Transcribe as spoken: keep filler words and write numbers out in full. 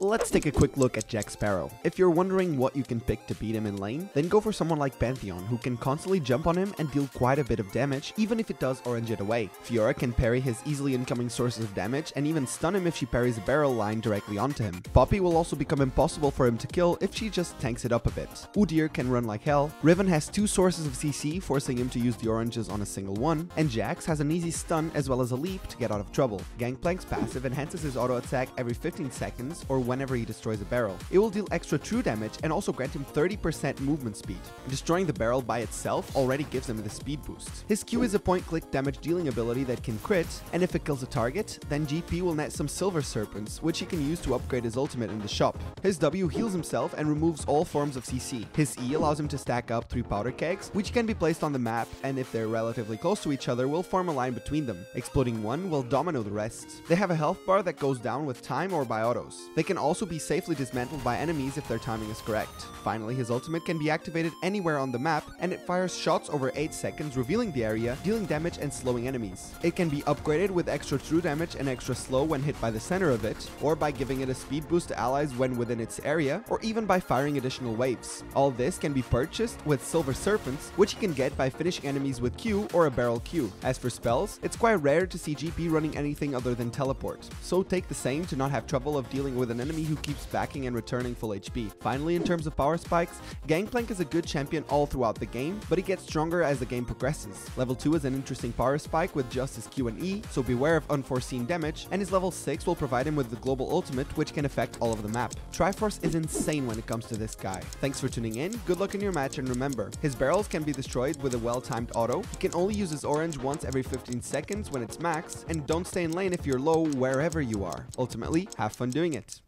Let's take a quick look at Jack Sparrow. If you're wondering what you can pick to beat him in lane, then go for someone like Pantheon, who can constantly jump on him and deal quite a bit of damage, even if it does orange it away. Fiora can parry his easily incoming sources of damage and even stun him if she parries a barrel line directly onto him. Poppy will also become impossible for him to kill if she just tanks it up a bit. Udyr can run like hell, Riven has two sources of C C, forcing him to use the oranges on a single one, and Jax has an easy stun as well as a leap to get out of trouble. Gangplank's passive enhances his auto attack every fifteen seconds, or whenever he destroys a barrel. It will deal extra true damage and also grant him thirty percent movement speed. Destroying the barrel by itself already gives him the speed boost. His Q is a point-click damage dealing ability that can crit, and if it kills a target, then G P will net some silver serpents, which he can use to upgrade his ultimate in the shop. His W heals himself and removes all forms of C C. His E allows him to stack up three powder kegs, which can be placed on the map, and if they're relatively close to each other, will form a line between them. Exploding one will domino the rest. They have a health bar that goes down with time or by autos. They can also be safely dismantled by enemies if their timing is correct. Finally, his ultimate can be activated anywhere on the map, and it fires shots over eight seconds, revealing the area, dealing damage and slowing enemies. It can be upgraded with extra true damage and extra slow when hit by the center of it, or by giving it a speed boost to allies when within its area, or even by firing additional waves. All this can be purchased with silver serpents, which you can get by finishing enemies with Q or a barrel Q. As for spells, it's quite rare to see G P running anything other than teleport, so take the same to not have trouble of dealing with an an enemy who keeps backing and returning full H P. Finally, in terms of power spikes, Gangplank is a good champion all throughout the game, but he gets stronger as the game progresses. Level two is an interesting power spike with just his Q and E, so beware of unforeseen damage, and his level six will provide him with the global ultimate, which can affect all of the map. Triforce is insane when it comes to this guy. Thanks for tuning in, good luck in your match, and remember, his barrels can be destroyed with a well-timed auto, he can only use his orange once every fifteen seconds when it's maxed, and don't stay in lane if you're low wherever you are. Ultimately, have fun doing it.